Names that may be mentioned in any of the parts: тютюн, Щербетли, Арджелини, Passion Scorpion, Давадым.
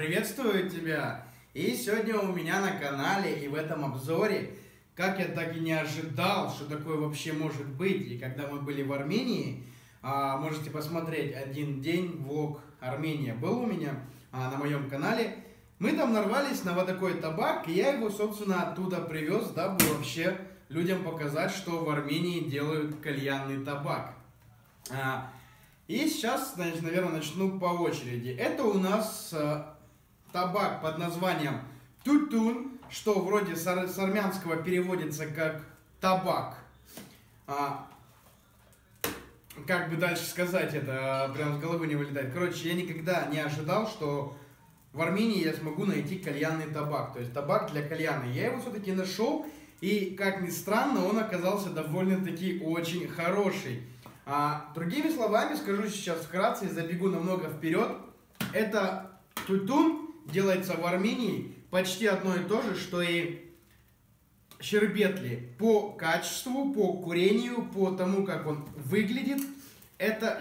Приветствую тебя! И сегодня у меня на канале и в этом обзоре, как я так и не ожидал, что такое вообще может быть. И когда мы были в Армении, можете посмотреть один день влог Армения был у меня на моем канале. Мы там нарвались на вот такой табак, и я его, собственно, оттуда привез, дабы вообще людям показать, что в Армении делают кальянный табак. И сейчас, значит, наверное, начну по очереди. Это у нас табак под названием тютюн, что вроде с армянского переводится как табак. Как бы дальше сказать, это прям с головы не вылетает. Короче, я никогда не ожидал, что в Армении я смогу найти кальянный табак. То есть табак для кальяна. Я его все-таки нашел, и, как ни странно, он оказался довольно-таки очень хороший. Другими словами, скажу сейчас вкратце, забегу намного вперед. Это тютюн делается в Армении почти одно и то же, что и щербетли. По качеству, по курению, по тому, как он выглядит, это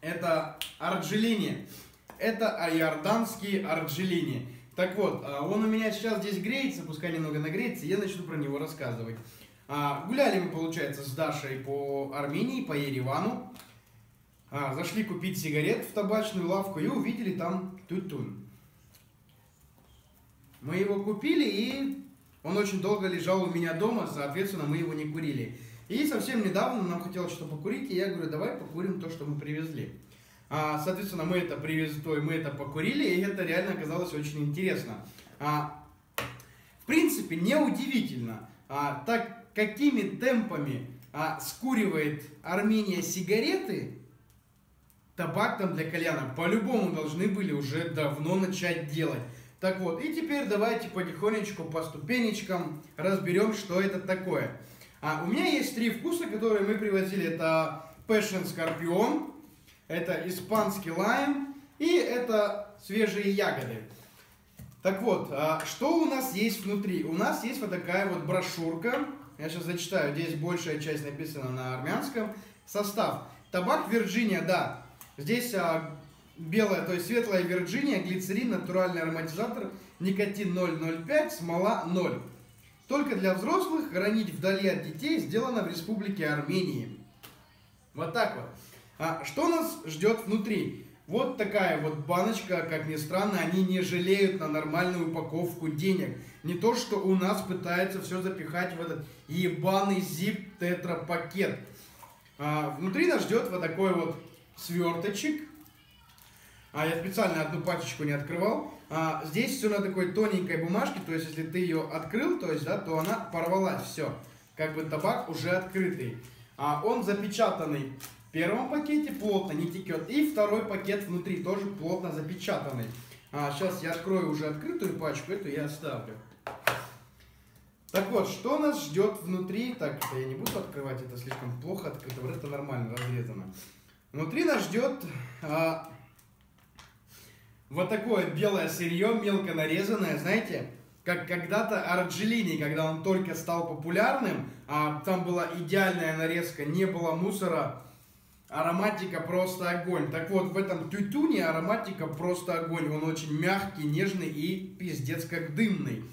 это арджелини. Это иорданские арджелини. Так вот, он у меня сейчас здесь греется, пускай немного нагреется, я начну про него рассказывать. Гуляли мы, получается, с Дашей по Армении, по Еревану. Зашли купить сигарет в табачную лавку и увидели там тютюн. Мы его купили, и он очень долго лежал у меня дома, соответственно, мы его не курили. И совсем недавно нам хотелось что-то покурить, и я говорю, давай покурим то, что мы привезли. Соответственно, мы это привезли, мы это покурили, и это реально оказалось очень интересно. В принципе, неудивительно, так какими темпами скуривает Армения сигареты, табак там для кальяна по-любому должны были уже давно начать делать. Так вот, и теперь давайте потихонечку по ступенечкам разберем, что это такое. У меня есть три вкуса, которые мы привозили. Это Passion Scorpion, это испанский лайм и это свежие ягоды. Так вот, что у нас есть внутри? У нас есть вот такая вот брошюрка. Я сейчас зачитаю. Здесь большая часть написана на армянском. Состав. Табак Вирджиния, да. Здесь белая, то есть светлая Вирджиния, глицерин, натуральный ароматизатор, никотин 0,05, смола 0. Только для взрослых, хранить вдали от детей сделано в Республике Армении. Вот так вот. Что нас ждет внутри? Вот такая вот баночка, как ни странно, они не жалеют на нормальную упаковку денег. Не то, что у нас пытаются все запихать в этот ебаный зип тетрапакет. Внутри нас ждет вот такой вот сверточек. Я специально одну пачечку не открывал. Здесь все на такой тоненькой бумажке, то есть если ты ее открыл, то есть, да, то она порвалась, все. Как бы табак уже открытый. Он запечатанный. В первом пакете плотно, не текет. И второй пакет внутри тоже плотно запечатанный. Сейчас я открою уже открытую пачку, эту я оставлю. Так вот, что нас ждет внутри? Так, это я не буду открывать, это слишком плохо открыто. Вот это нормально разрезано. Внутри нас ждет вот такое белое сырье, мелко нарезанное, знаете, как когда-то Арджелини, когда он только стал популярным. Там была идеальная нарезка, не было мусора. Ароматика просто огонь. Так вот, в этом тютюне ароматика просто огонь. Он очень мягкий, нежный и пиздец как дымный.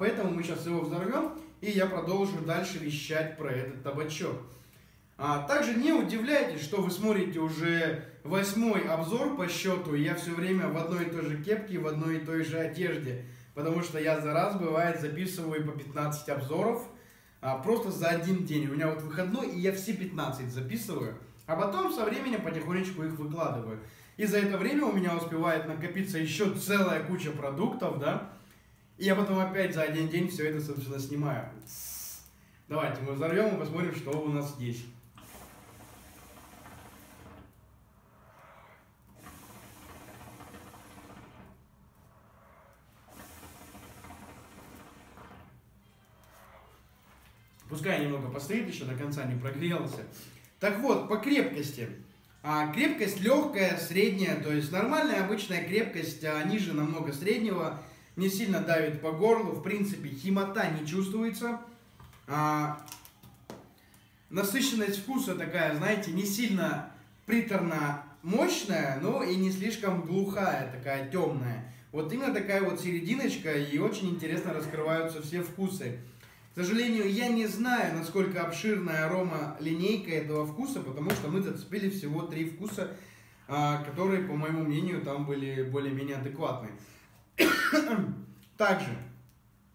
Поэтому мы сейчас его взорвем, и я продолжу дальше вещать про этот табачок. Также не удивляйтесь, что вы смотрите уже 8-й обзор по счету. Я все время в одной и той же кепке, в одной и той же одежде. Потому что я за раз, бывает, записываю по 15 обзоров просто за один день. У меня вот выходной, и я все 15 записываю. А потом со временем потихонечку их выкладываю. И за это время у меня успевает накопиться еще целая куча продуктов, да? И я потом опять за один день все это, собственно, снимаю. Давайте мы взорвем и посмотрим, что у нас здесь. Пускай немного постоит еще, до конца не прогрелся. Так вот, по крепкости. Крепкость легкая, средняя, то есть нормальная, обычная крепкость, ниже намного среднего, не сильно давит по горлу, в принципе, химота не чувствуется. Насыщенность вкуса такая, знаете, не сильно приторно мощная, но и не слишком глухая, такая темная. Вот именно такая вот серединочка, и очень интересно раскрываются все вкусы. К сожалению, я не знаю, насколько обширная арома-линейка этого вкуса, потому что мы зацепили всего 3 вкуса, которые, по моему мнению, там были более-менее адекватны. Также,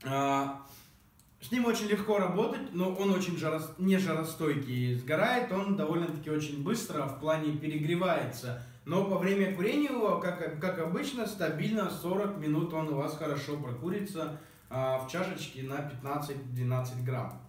с ним очень легко работать, но он очень не жаростойкий. Сгорает он довольно-таки очень быстро, в плане перегревается. Но по время курения его, как обычно, стабильно 40 минут он у вас хорошо прокурится в чашечке на 15-12 грамм.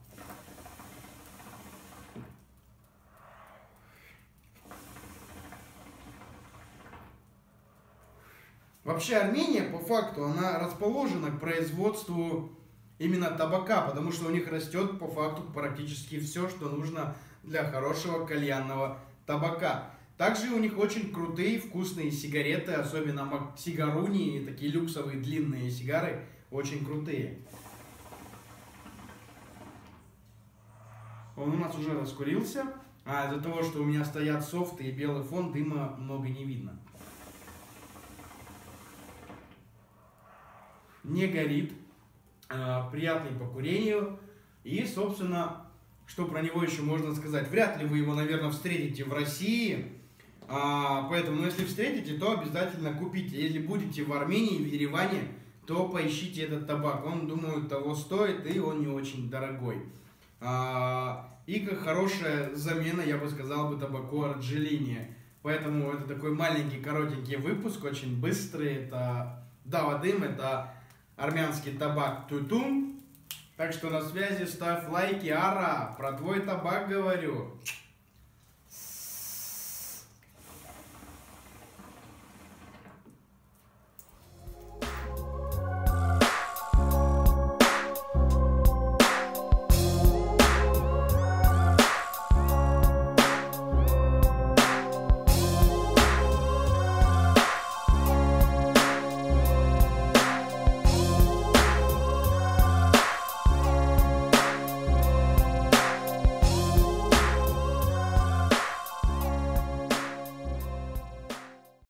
Вообще Армения, по факту, она расположена к производству именно табака, потому что у них растет, по факту, практически все, что нужно для хорошего кальянного табака. Также у них очень крутые вкусные сигареты, особенно сигаруни, такие люксовые длинные сигары, очень крутые. Он у нас уже раскурился, а из-за того, что у меня стоят софты и белый фон, дыма много не видно. Не горит, приятный по курению, и, собственно, что про него еще можно сказать? Вряд ли вы его, наверное, встретите в России, поэтому, если встретите, то обязательно купите. Если будете в Армении, в Ереване, то поищите этот табак, он, думаю, того стоит, и он не очень дорогой. И как хорошая замена, я бы сказал, табаку Арджелини. Поэтому это такой маленький, коротенький выпуск, очень быстрый, это Давадым, это армянский табак Тутум. Так что на связи, ставь лайки, ара, про твой табак говорю.